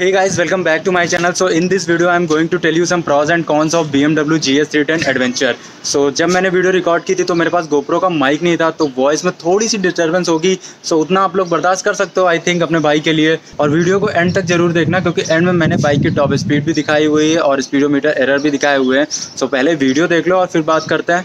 Hey guys, welcome back to my channel. So in this video I am going to tell you some pros and cons of BMW GS 310 Adventure. So जब मैंने video record की थी तो मेरे पास GoPro का mic नहीं था, तो वॉइस में थोड़ी सी डिस्टर्बेंस होगी. सो उतना आप लोग बर्दाश्त कर सकते हो आई थिंक अपने बाइक के लिए. और वीडियो को एंड तक जरूर देखना क्योंकि एंड में मैंने बाइक की टॉप स्पीड भी दिखाई हुई है और स्पीडोमीटर एरर भी दिखाए हुए हैं. सो पहले वीडियो देख लो और फिर बात करते हैं.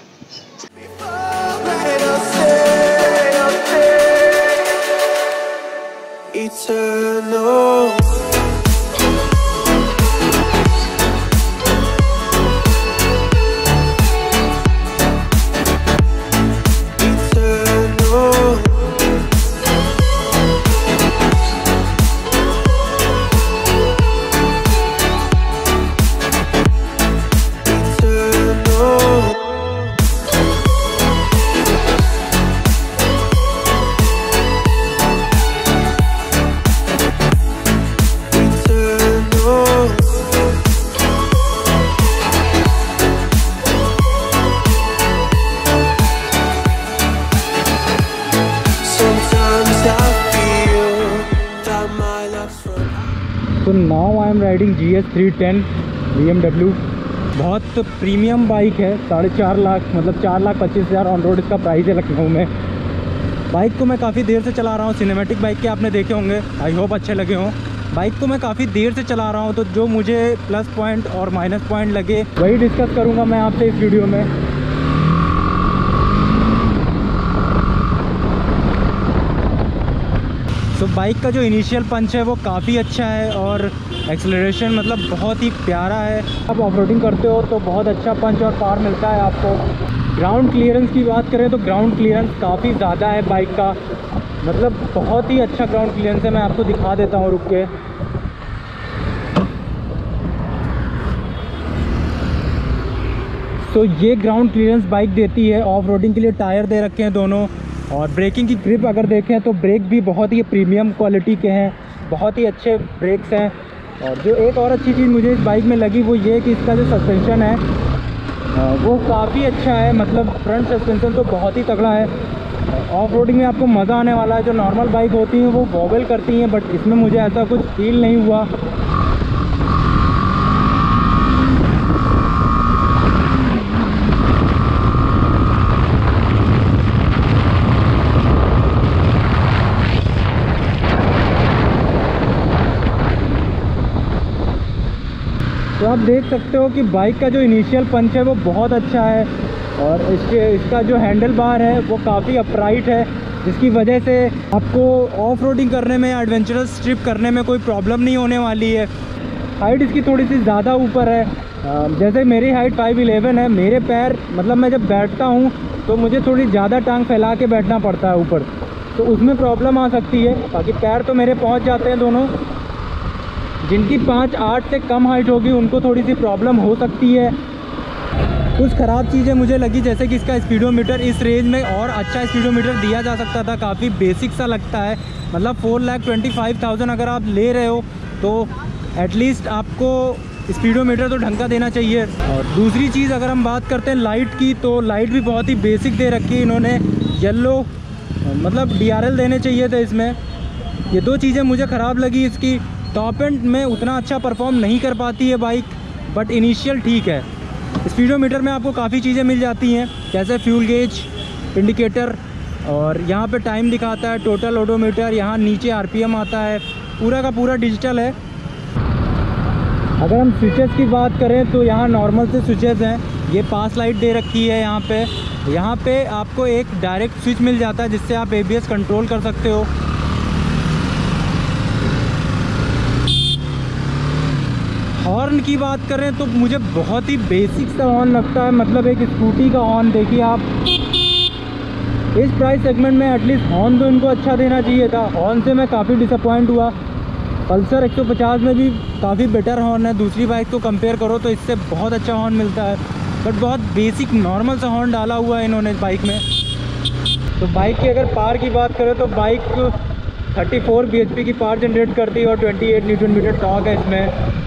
तो now I am riding GS 310 BMW. बहुत प्रीमियम बाइक है. 4.5 लाख मतलब 4,25,000 ऑन रोड इसका प्राइस है लखनऊ में. बाइक को मैं काफ़ी देर से चला रहा हूँ. सिनेमेटिक बाइक के आपने देखे होंगे, आई होप अच्छे लगे हों. बाइक को मैं काफ़ी देर से चला रहा हूँ तो जो मुझे प्लस पॉइंट और माइनस पॉइंट लगे वही डिस्कस करूँगा मैं आपसे इस वीडियो में. तो बाइक का जो इनिशियल पंच है वो काफ़ी अच्छा है और एक्सेलरेशन मतलब बहुत ही प्यारा है. आप ऑफरोडिंग करते हो तो बहुत अच्छा पंच और पावर मिलता है आपको. ग्राउंड क्लियरेंस की बात करें तो ग्राउंड क्लियरेंस काफ़ी ज़्यादा है बाइक का, मतलब बहुत ही अच्छा ग्राउंड क्लियरेंस है. मैं आपको दिखा देता हूँ रुक के. तो ये ग्राउंड क्लियरेंस बाइक देती है. ऑफरोडिंग के लिए टायर दे रखे हैं दोनों. और ब्रेकिंग की ग्रिप अगर देखें तो ब्रेक भी बहुत ही प्रीमियम क्वालिटी के हैं, बहुत ही अच्छे ब्रेक्स हैं. और जो एक और अच्छी चीज़ मुझे इस बाइक में लगी वो ये कि इसका जो सस्पेंशन है वो काफ़ी अच्छा है. मतलब फ्रंट सस्पेंशन तो बहुत ही तगड़ा है. ऑफ रोडिंग में आपको मज़ा आने वाला है. जो नॉर्मल बाइक होती हैं वो वॉबल करती हैं बट इसमें मुझे ऐसा कुछ फील नहीं हुआ. तो आप देख सकते हो कि बाइक का जो इनिशियल पंच है वो बहुत अच्छा है और इसका जो हैंडल बार है वो काफ़ी अपराइट है, जिसकी वजह से आपको ऑफ रोडिंग करने में या एडवेंचरस ट्रिप करने में कोई प्रॉब्लम नहीं होने वाली है. हाइट इसकी थोड़ी सी ज़्यादा ऊपर है. जैसे मेरी हाइट 5'11" है, मेरे पैर मतलब मैं जब बैठता हूँ तो मुझे थोड़ी ज़्यादा टांग फैला के बैठना पड़ता है ऊपर, तो उसमें प्रॉब्लम आ सकती है. बाकी पैर तो मेरे पहुँच जाते हैं दोनों. जिनकी 5'8" से कम हाइट होगी उनको थोड़ी सी प्रॉब्लम हो सकती है. कुछ ख़राब चीज़ें मुझे लगी जैसे कि इसका स्पीडोमीटर इस रेंज में और अच्छा स्पीडोमीटर दिया जा सकता था. काफ़ी बेसिक सा लगता है. मतलब 4,25,000 अगर आप ले रहे हो तो एटलीस्ट आपको स्पीडोमीटर तो ढंग का देना चाहिए. और दूसरी चीज़ अगर हम बात करते हैं लाइट की, तो लाइट भी बहुत ही बेसिक दे रखी है इन्होंने. येल्लो मतलब DRL देने चाहिए थे इसमें. ये दो चीज़ें मुझे ख़राब लगी. इसकी टॉप एंड में उतना अच्छा परफॉर्म नहीं कर पाती है बाइक बट इनिशियल ठीक है. स्पीडोमीटर में आपको काफ़ी चीज़ें मिल जाती हैं जैसे फ्यूल गेज, इंडिकेटर और यहाँ पे टाइम दिखाता है, टोटल ओडोमीटर, यहाँ नीचे RPM आता है. पूरा का पूरा डिजिटल है. अगर हम स्विचेस की बात करें तो यहाँ नॉर्मल से स्विचेस हैं. ये पास लाइट दे रखी है. यहाँ पे आपको एक डायरेक्ट स्विच मिल जाता है जिससे आप ABS कंट्रोल कर सकते हो. हॉर्न की बात करें तो मुझे बहुत ही बेसिक सा हॉर्न लगता है. मतलब एक स्कूटी का हॉर्न देखिए आप. इस प्राइस सेगमेंट में एटलीस्ट हॉर्न तो इनको अच्छा देना चाहिए था. हॉर्न से मैं काफ़ी डिसअपॉइंट हुआ. पल्सर 150 में भी काफ़ी बेटर हॉर्न है. दूसरी बाइक को कंपेयर करो तो इससे बहुत अच्छा हॉर्न मिलता है बट बहुत बेसिक नॉर्मल सा हॉर्न डाला हुआ है इन्होंने बाइक में. तो बाइक की अगर पावर की बात करें तो बाइक 34 bhp की पावर जनरेट करती है और 28 Nm टॉर्क है इसमें.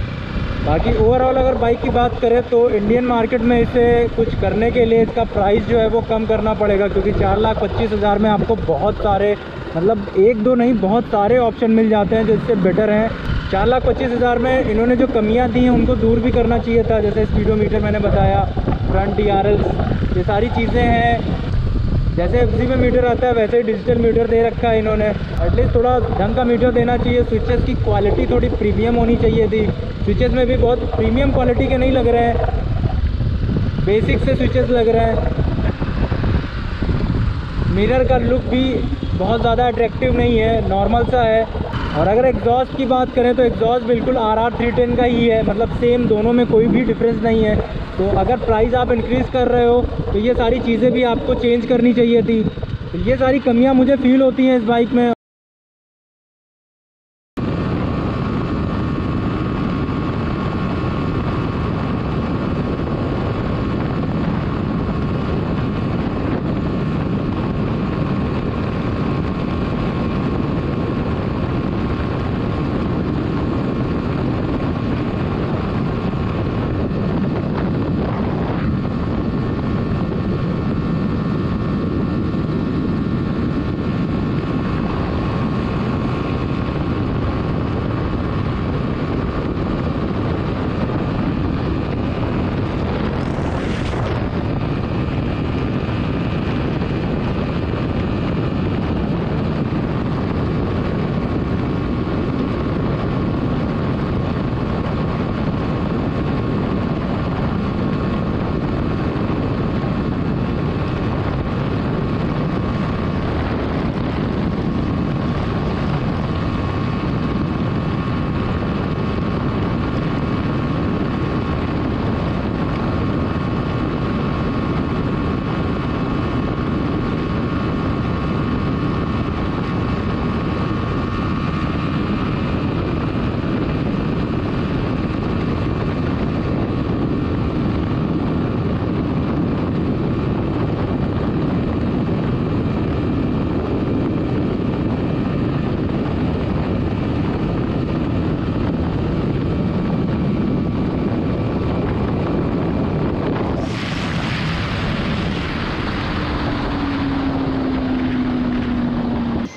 बाकी ओवरऑल अगर बाइक की बात करें तो इंडियन मार्केट में इसे कुछ करने के लिए इसका प्राइस जो है वो कम करना पड़ेगा क्योंकि 4,25,000 में आपको बहुत सारे मतलब एक दो नहीं बहुत सारे ऑप्शन मिल जाते हैं जो इससे बेटर हैं. 4,25,000 में इन्होंने जो कमियां दी हैं उनको दूर भी करना चाहिए था, जैसे स्पीडोमीटर मैंने बताया, फ्रंट DRLs, ये सारी चीज़ें हैं। जैसे FZ में मीटर आता है वैसे ही डिजिटल मीटर दे रखा है इन्होंने, एटलीस्ट थोड़ा ढंग का मीटर देना चाहिए। स्विचेस की क्वालिटी थोड़ी प्रीमियम होनी चाहिए थी, स्विचेस में भी बहुत प्रीमियम क्वालिटी के नहीं लग रहे हैं, बेसिक से स्विचेस लग रहे हैं। मिरर का लुक भी बहुत ज़्यादा अट्रैक्टिव नहीं है, नॉर्मल सा है। और अगर एग्जॉस्ट की बात करें तो एग्जॉस्ट बिल्कुल RR 310 का ही है, मतलब सेम, दोनों में कोई भी डिफरेंस नहीं है। तो अगर प्राइस आप इंक्रीज़ कर रहे हो तो ये सारी चीज़ें भी आपको चेंज करनी चाहिए थी। तो ये सारी कमियां मुझे फील होती हैं इस बाइक में।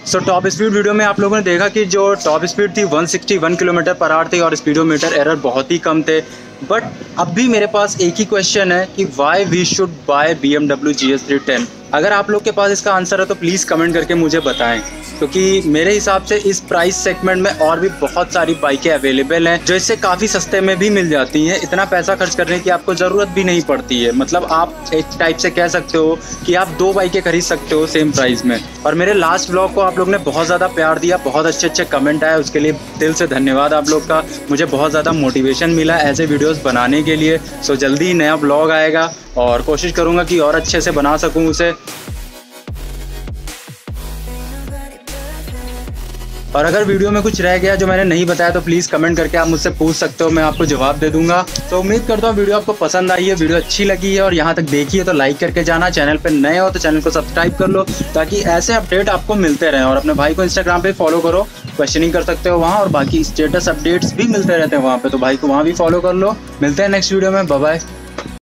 सो टॉप स्पीड वीडियो में आप लोगों ने देखा कि जो टॉप स्पीड थी 161 किलोमीटर पर आवर थी और स्पीडोमीटर एरर बहुत ही कम थे। बट अब भी मेरे पास एक ही क्वेश्चन है कि why we should buy BMW GS 310। अगर आप लोग के पास इसका आंसर है तो प्लीज़ कमेंट करके मुझे बताएं, क्योंकि मेरे हिसाब से इस प्राइस सेगमेंट में और भी बहुत सारी बाइकें अवेलेबल हैं जो इससे काफ़ी सस्ते में भी मिल जाती हैं। इतना पैसा खर्च करने की आपको ज़रूरत भी नहीं पड़ती है, मतलब आप एक टाइप से कह सकते हो कि आप दो बाइकें खरीद सकते हो सेम प्राइस में। और मेरे लास्ट व्लॉग को आप लोग ने बहुत ज़्यादा प्यार दिया, बहुत अच्छे अच्छे कमेंट आए, उसके लिए दिल से धन्यवाद आप लोग का। मुझे बहुत ज़्यादा मोटिवेशन मिला ऐसे वीडियोज़ बनाने के लिए। सो जल्दी नया व्लॉग आएगा और कोशिश करूँगा कि और अच्छे से बना सकूँ उसे। और अगर वीडियो में कुछ रह गया जो मैंने नहीं बताया तो प्लीज़ कमेंट करके आप मुझसे पूछ सकते हो, मैं आपको जवाब दे दूंगा। तो उम्मीद करता हूँ वीडियो आपको पसंद आई है, वीडियो अच्छी लगी है और यहाँ तक देखी है तो लाइक करके जाना। चैनल पर नए हो तो चैनल को सब्सक्राइब कर लो ताकि ऐसे अपडेट आपको मिलते रहें। और अपने भाई को इंस्टाग्राम पर फॉलो करो, क्वेश्चनिंग कर सकते हो वहाँ, और बाकी स्टेटस अपडेट्स भी मिलते रहते हैं वहाँ पर, तो भाई को वहाँ भी फॉलो कर लो। मिलते हैं नेक्स्ट वीडियो में, बाय बाय।